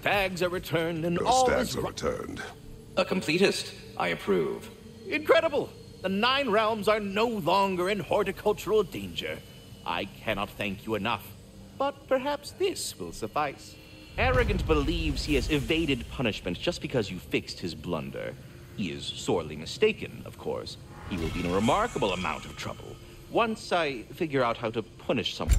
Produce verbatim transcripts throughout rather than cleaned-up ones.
stags are returned and Those all stags are returned. A completist, I approve. Incredible! The Nine Realms are no longer in horticultural danger. I cannot thank you enough. But perhaps this will suffice. Arrogant believes he has evaded punishment just because you fixed his blunder. He is sorely mistaken, of course. He will be in a remarkable amount of trouble once I figure out how to punish someone.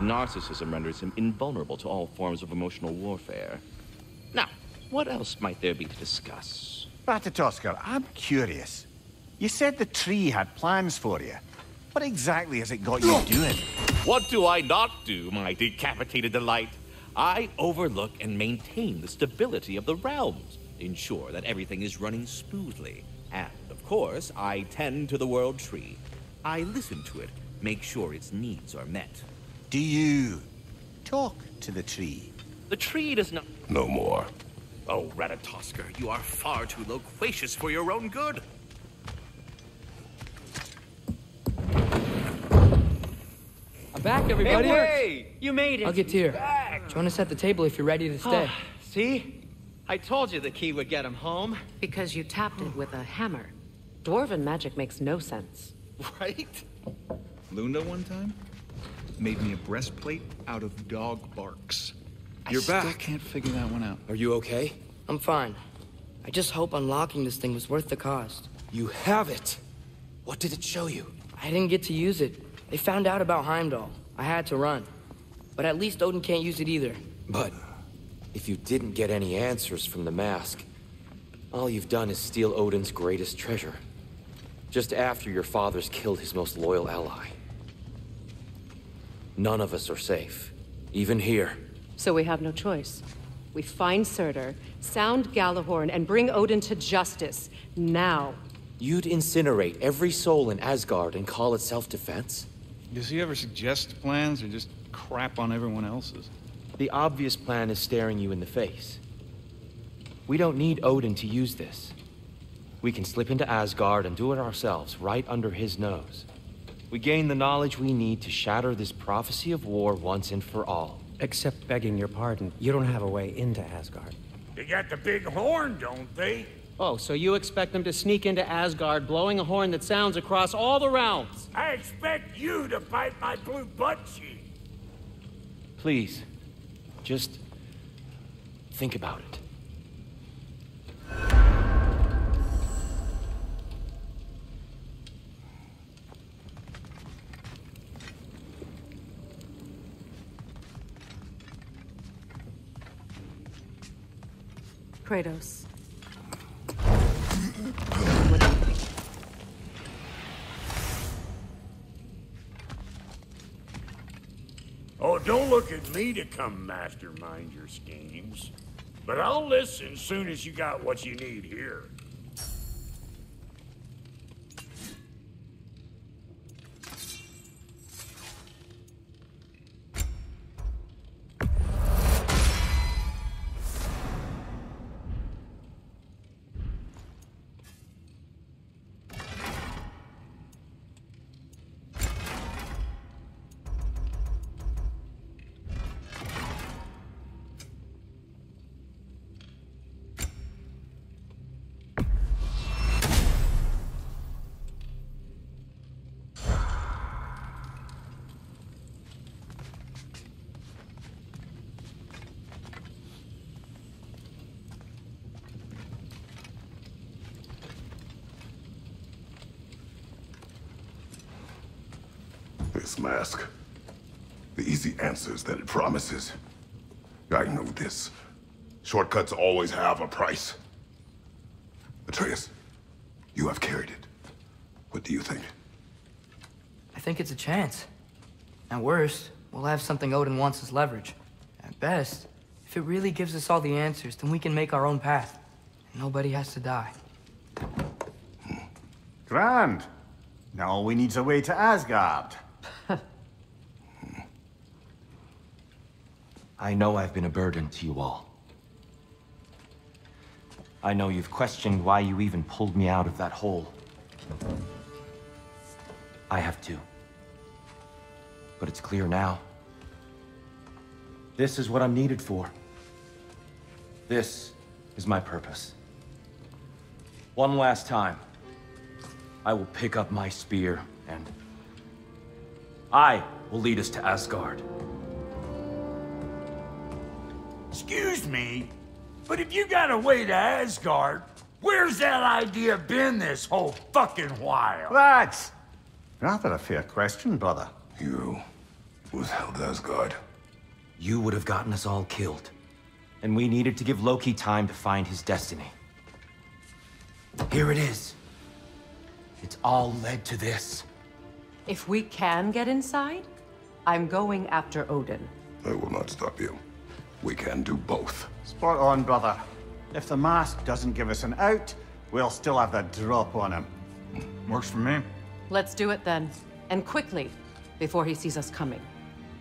Narcissism renders him invulnerable to all forms of emotional warfare. Now, what else might there be to discuss? Ratatoskr, I'm curious. You said the tree had plans for you. What exactly has it got you doing? What do I not do, my decapitated delight? I overlook and maintain the stability of the realms, ensure that everything is running smoothly, and, of course, I tend to the World Tree. I listen to it, make sure its needs are met. Do you talk to the tree? The tree does not... No more. Oh, Ratatoskr, you are far too loquacious for your own good. I'm back, everybody. Hey, you made it. I'll get Tyr. Join us at the table if you're ready to stay. Ah, see? I told you the key would get him home. Because you tapped it with a hammer. Dwarven magic makes no sense. Right? Luna one time? Made me a breastplate out of dog barks. You're I back. I can't figure that one out. Are you okay? I'm fine. I just hope unlocking this thing was worth the cost. You have it! What did it show you? I didn't get to use it. They found out about Heimdall. I had to run. But at least Odin can't use it either. But if you didn't get any answers from the mask, all you've done is steal Odin's greatest treasure. Just after your father's killed his most loyal ally. None of us are safe, even here. So we have no choice. We find Surtr, sound Gjallarhorn, and bring Odin to justice, now. You'd incinerate every soul in Asgard and call it self-defense? Does he ever suggest plans or just crap on everyone else's? The obvious plan is staring you in the face. We don't need Odin to use this. We can slip into Asgard and do it ourselves, right under his nose. We gain the knowledge we need to shatter this prophecy of war once and for all. Except begging your pardon, you don't have a way into Asgard. They got the big horn, don't they? Oh, so you expect them to sneak into Asgard, blowing a horn that sounds across all the realms? I expect you to bite my blue butt cheek. Please, just think about it. Kratos. What do you think? Oh, don't look at me to come mastermind your schemes. But I'll listen as soon as you got what you need here. This mask. The easy answers that it promises. I know this. Shortcuts always have a price. Atreus, You have carried it. What do you think? I think it's a chance. At worst, we'll have something Odin wants as leverage. At best, if it really gives us all the answers, then we can make our own path. And nobody has to die. Grand. Now all we need is a way to Asgard. I know I've been a burden to you all. I know you've questioned why you even pulled me out of that hole. I have too. But it's clear now. This is what I'm needed for. This is my purpose. One last time, I will pick up my spear and I will lead us to Asgard. Excuse me, but if you got a way to Asgard, where's that idea been this whole fucking while? That's rather a fair question, brother. You withheld Asgard. You would have gotten us all killed, and we needed to give Loki time to find his destiny. Here it is. It's all led to this. If we can get inside, I'm going after Odin. I will not stop you. We can do both. Spot on, brother. If the mask doesn't give us an out, we'll still have the drop on him. Works for me. Let's do it then. And quickly, before he sees us coming.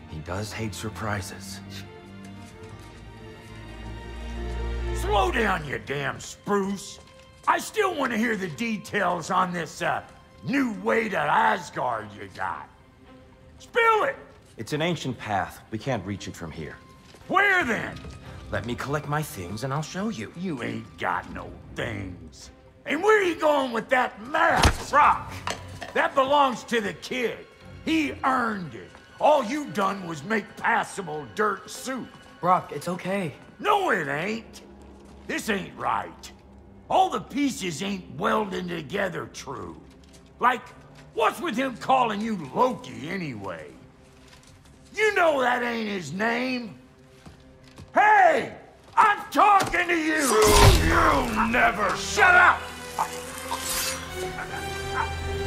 He does hate surprises. Slow down, you damn spruce. I still want to hear the details on this uh, new way to Asgard you got. Spill it! It's an ancient path. We can't reach it from here. Where then? Let me collect my things and I'll show you. You ain't got no things. And where are you going with that map, Brok? That belongs to the kid. He earned it. All you done was make passable dirt soup. Brok, it's okay. No, it ain't. This ain't right. All the pieces ain't welded together true. Like, what's with him calling you Loki anyway? You know that ain't his name. Hey! I'm talking to you! You'll never shut up!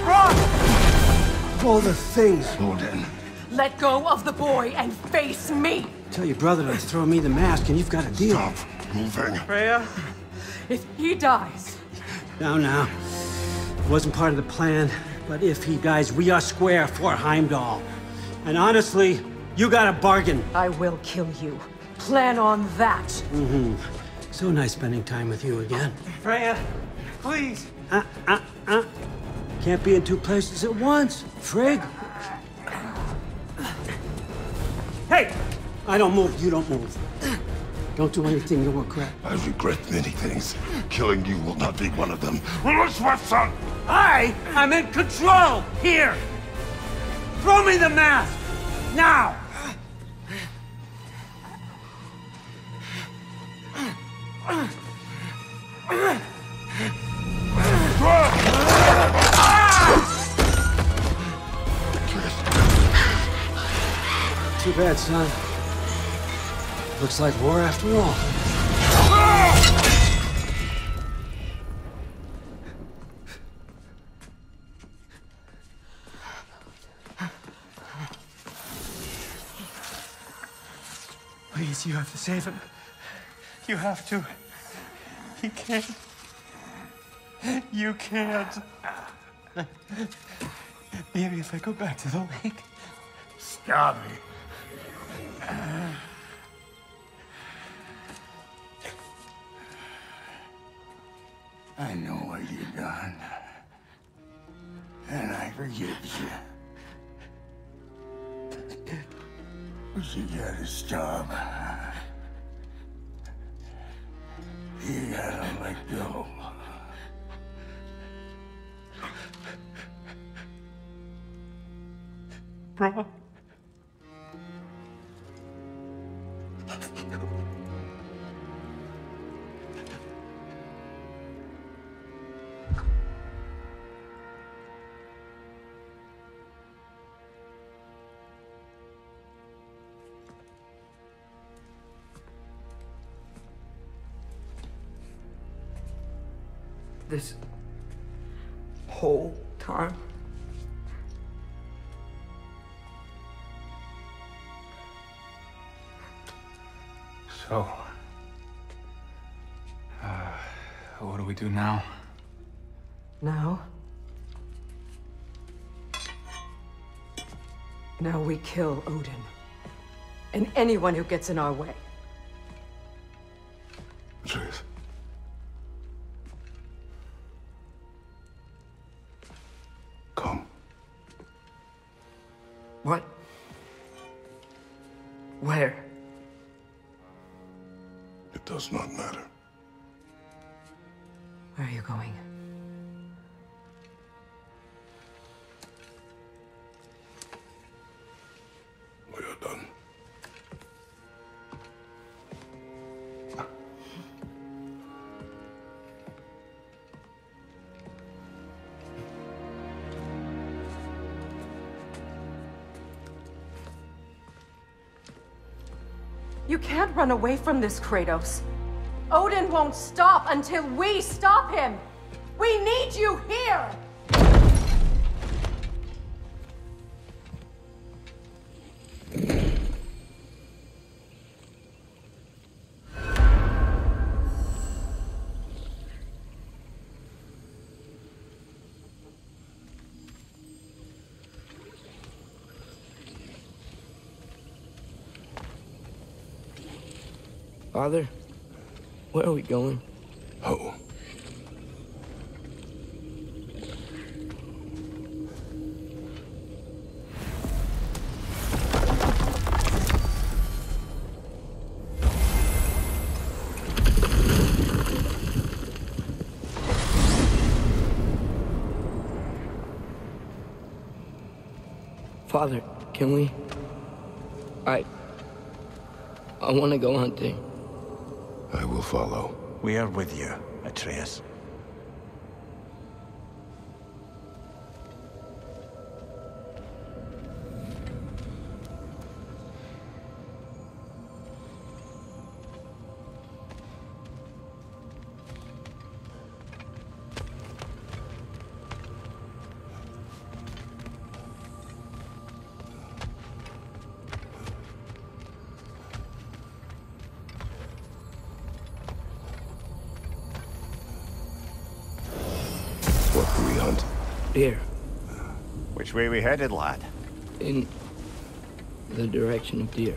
Run! All the things, Odin. Let go of the boy and face me! Tell your brother to throw me the mask and you've got a deal. Stop moving. Freya? If he dies... No, no. It wasn't part of the plan, but if he dies, we are square for Heimdall. And honestly, you got a bargain. I will kill you. Plan on that. Mm-hmm. So nice spending time with you again. Freya, please. Uh, uh, uh. Can't be in two places at once. Frigg. Hey! I don't move, you don't move. Don't do anything you'll regret. I regret many things. Killing you will not be one of them. Release my son! I am in control here! Throw me the mask! Now! Too bad, son. Looks like war after all. Please, you have to save him. You have to. He can't. You can't. Maybe if I go back to the lake. Stop it. Uh... I know what you've done, and I forgive you. But you gotta stop. You gotta let go. Brok. This... whole time. So, uh, what do we do now? Now? Now we kill Odin. And anyone who gets in our way. Atreus. Come. What? Where? It does not matter. Where are you going? You can't run away from this, Kratos. Odin won't stop until we stop him! We need you here! Father, where are we going? Oh. Father, can we? I... I want to go hunting. I will follow. We are with you, Atreus. Here. Which way we headed, lad? In the direction of deer.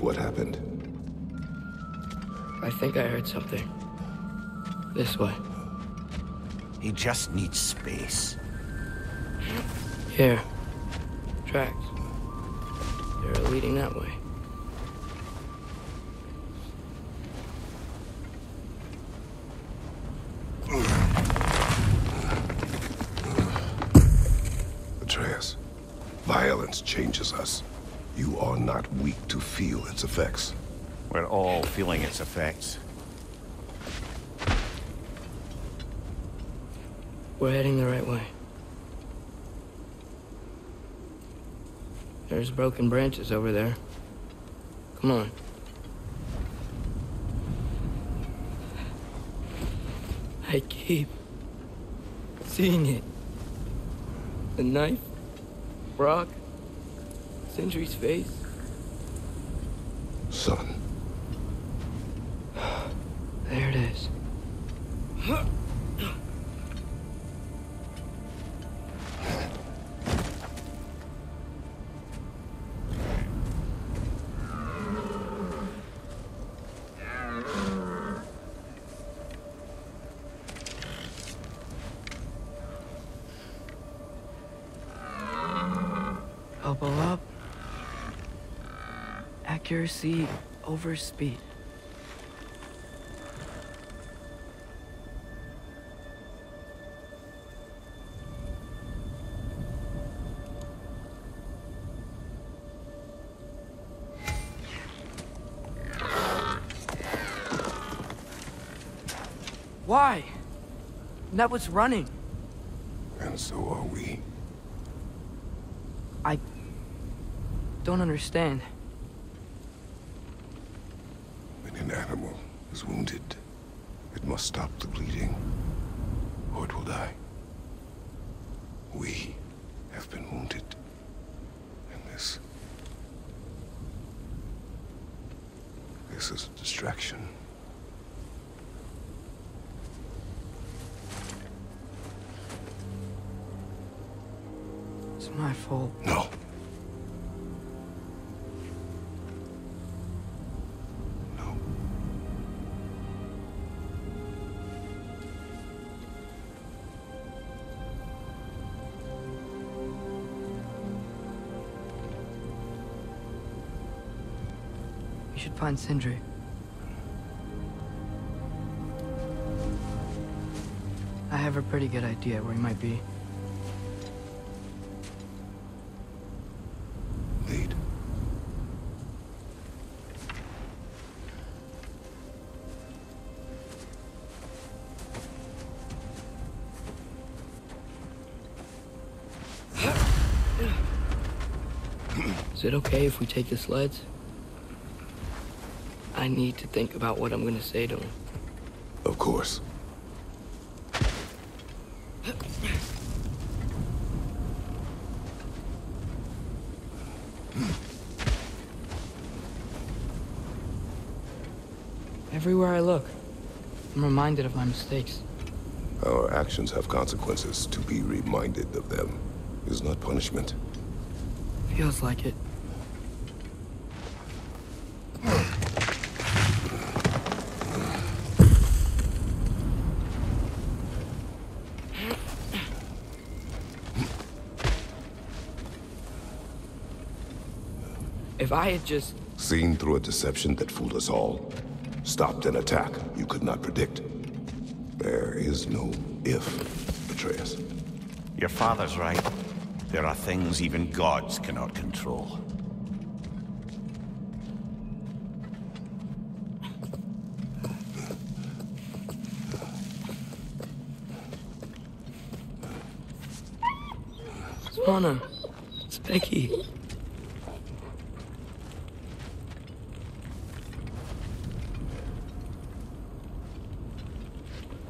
What happened? I think I heard something. This way. He just needs space. Here. Tracks. They're leading that way. Atreus, violence changes us. You are not weak to feel its effects. We're all feeling its effects. We're heading the right way. There's broken branches over there. Come on. I keep seeing it. The knife, Brok. Sindri's face. Son. There it is. Elbow up. Accuracy over speed. Why? That was running. And so are we. I don't understand. When an animal is wounded, it must stop the bleeding, or it will die. We have been wounded in this. This is a distraction. My fault. No. No. We should find Sindri. I have a pretty good idea where he might be. Is it okay if we take the sleds? I need to think about what I'm gonna say to him. Of course. Everywhere I look, I'm reminded of my mistakes. Our actions have consequences. To be reminded of them is not punishment. Feels like it. If I had just... seen through a deception that fooled us all. Stopped an attack you could not predict. There is no if, Atreus. Your father's right. There are things even gods cannot control. Spawner, it's Becky.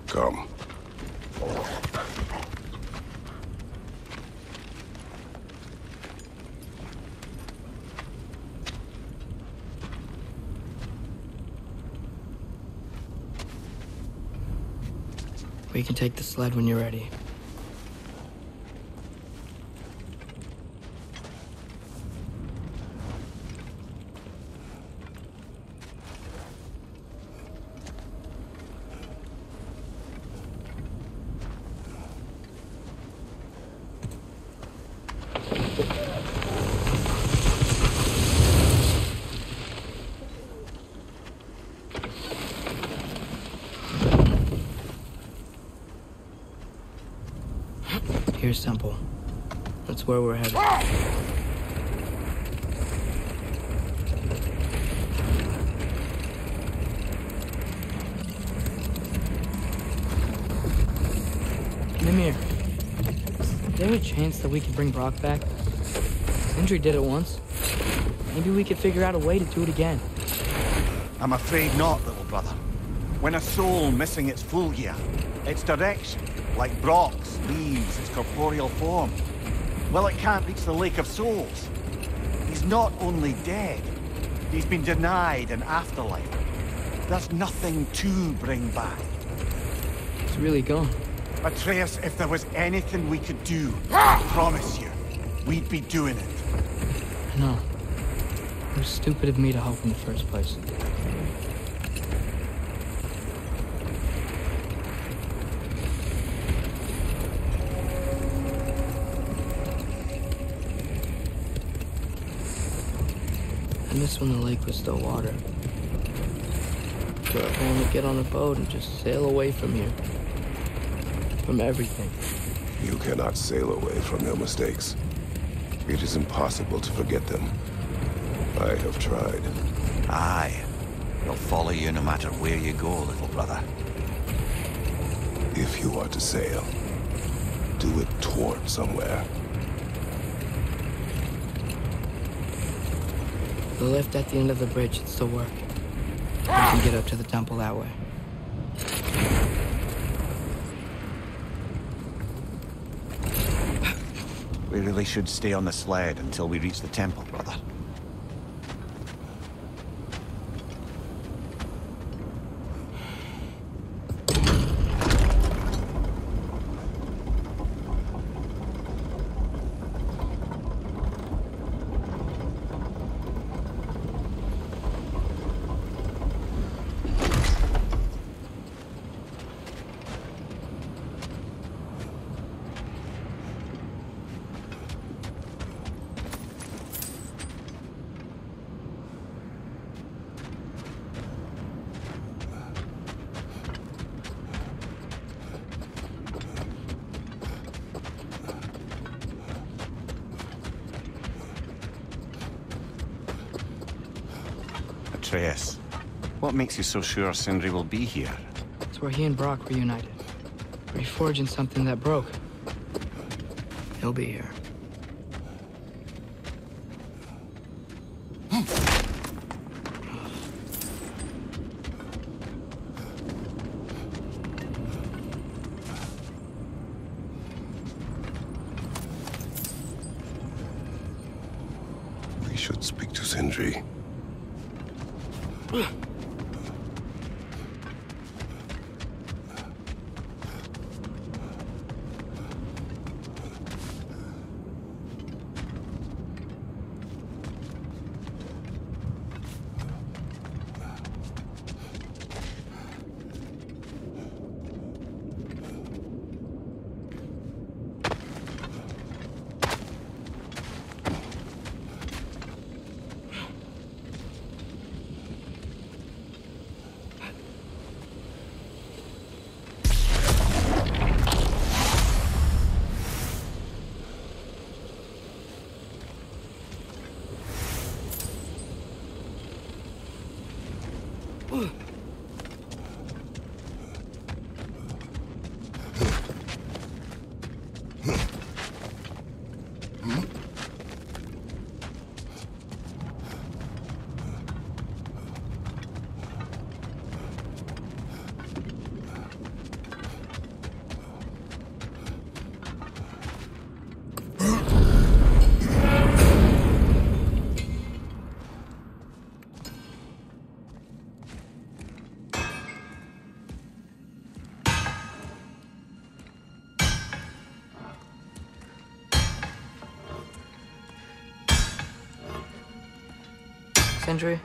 Come. We can take the sled when you're ready. Here's Temple. That's where we're headed. Mimir, is there a chance that we could bring Brok back? Sindri did it once. Maybe we could figure out a way to do it again. I'm afraid not, little brother. When a soul missing its full gear, its direction, like Brok's, leaves its corporeal form. Well, it can't reach the Lake of Souls. He's not only dead, he's been denied an afterlife. There's nothing to bring back. He's really gone. Atreus, if there was anything we could do, I promise you, we'd be doing it. No. It was stupid of me to help in the first place. I done this when the lake was still water. So I want to get on a boat and just sail away from here. From everything. You cannot sail away from your mistakes. It is impossible to forget them. I have tried. Aye. They'll follow you no matter where you go, little brother. If you are to sail, do it toward somewhere. The lift at the end of the bridge should still work. We can get up to the temple that way. We really should stay on the sled until we reach the temple, brother. Atreus, what makes you so sure Sindri will be here? It's where he and Brok were united, reforging something that broke. He'll be here. We should speak to Sindri. Sindri?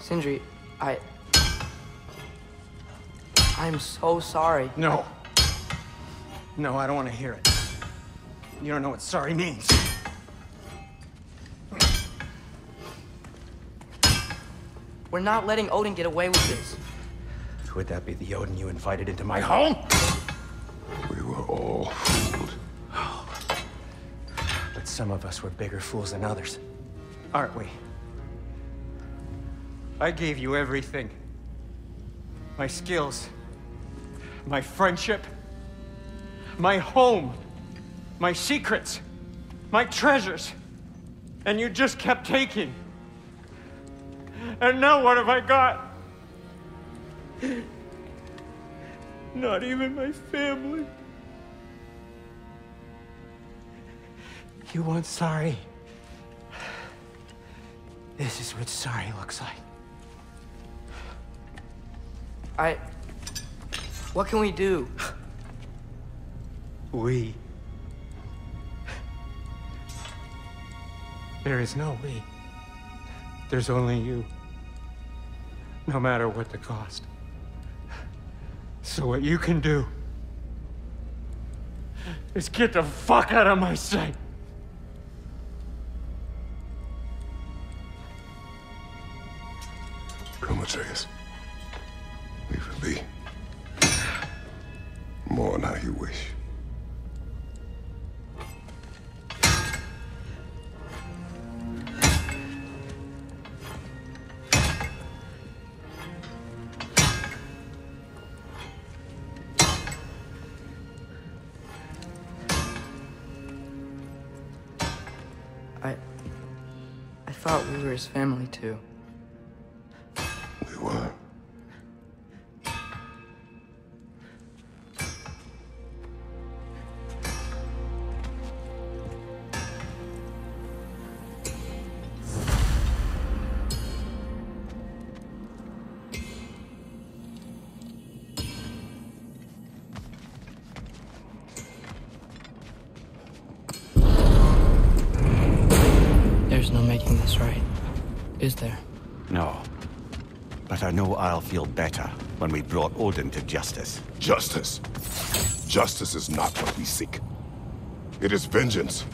Sindri, I... I'm so sorry. No. No, I don't want to hear it. You don't know what sorry means. We're not letting Odin get away with this. Would that be the Odin you invited into my home? Some of us were bigger fools than others, aren't we? I gave you everything. My skills, my friendship, my home, my secrets, my treasures, and you just kept taking. And now what have I got? Not even my family. You want sorry? This is what sorry looks like. I... What can we do? We. There is no we. There's only you. No matter what the cost. So what you can do is get the fuck out of my sight. Come, Atreus. Leave it be. Mourn how you wish. His family too. We were. There's no making this right. Is there? No. But I know I'll feel better when we brought Odin to justice. Justice? Justice is not what we seek. It is vengeance.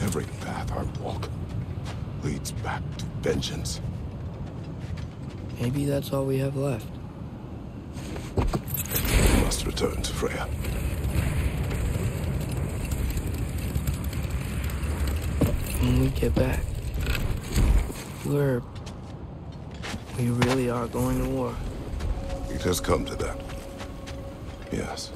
Every path I walk leads back to vengeance. Maybe that's all we have left. We must return to Freya. When we get back, We're... we really are going to war. It has come to that. Yes.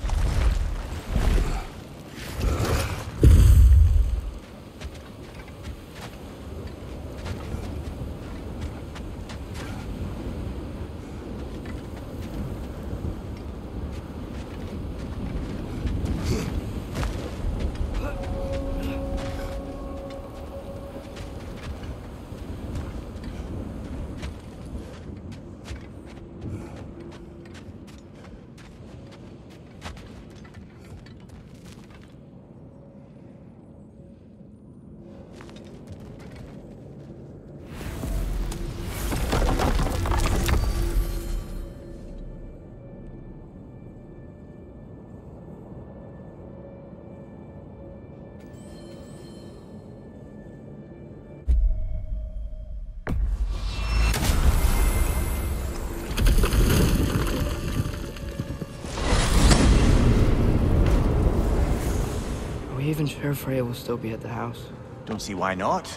I'm even sure Freya will still be at the house. Don't see why not.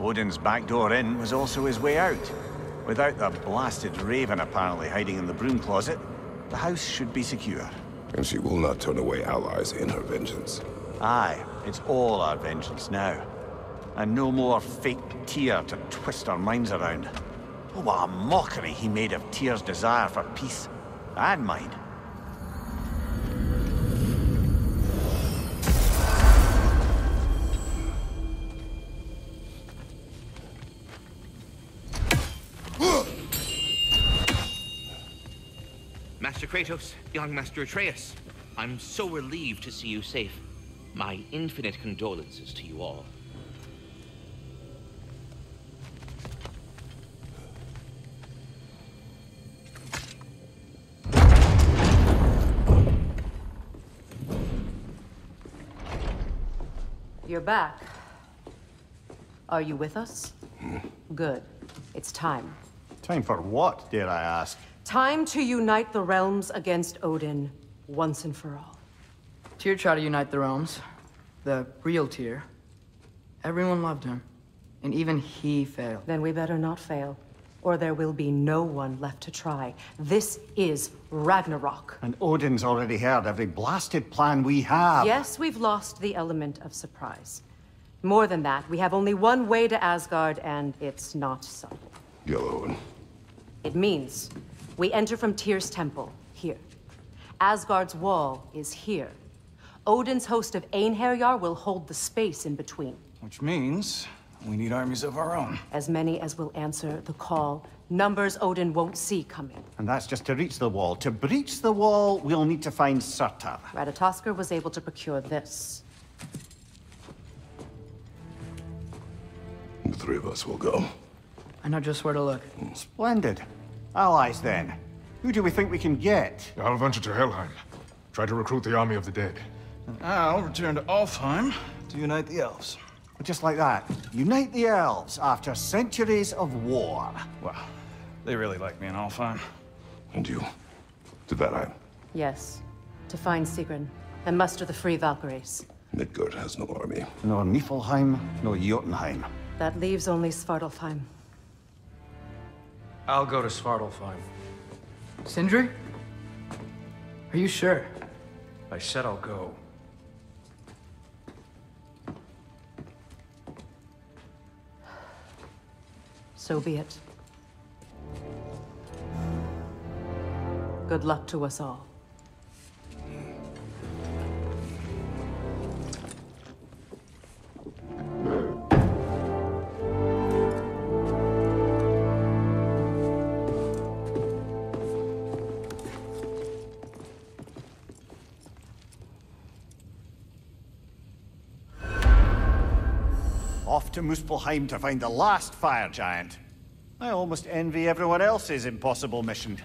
Odin's back door in was also his way out. Without the blasted raven apparently hiding in the broom closet, the house should be secure. And she will not turn away allies in her vengeance. Aye, it's all our vengeance now. And no more fake Tyr to twist our minds around. Oh, what a mockery he made of Tyr's desire for peace. And mine. Kratos, young Master Atreus, I'm so relieved to see you safe. My infinite condolences to you all. You're back. Are you with us? Hmm. Good. It's time. Time for what, dare I ask? Time to unite the realms against Odin, once and for all. Tyr tried to unite the realms. The real Tyr. Everyone loved him. And even he failed. Then we better not fail, or there will be no one left to try. This is Ragnarök. And Odin's already heard every blasted plan we have. Yes, we've lost the element of surprise. More than that, we have only one way to Asgard, and it's not subtle. Gjallarhorn. It means we enter from Tyr's temple, here. Asgard's wall is here. Odin's host of Einherjar will hold the space in between. Which means we need armies of our own. As many as will answer the call. Numbers Odin won't see coming. And that's just to reach the wall. To breach the wall, we'll need to find Surtr. Ratatoskr was able to procure this. The three of us will go. I know just where to look. Mm. Splendid. Allies, then. Who do we think we can get? I'll venture to Helheim. Try to recruit the army of the dead. And I'll return to Alfheim to unite the elves. Just like that. Unite the elves after centuries of war. Wow. They really like me in Alfheim. And you? To Valheim? Yes. To find Sigrun and muster the free Valkyries. Midgard has no army. Nor Niflheim, nor Jotunheim. That leaves only Svartalfheim. I'll go to Svartalfheim. Sindri? Are you sure? I said I'll go. So be it. Good luck to us all. Off to Muspelheim to find the last fire giant. I almost envy everyone else's impossible mission.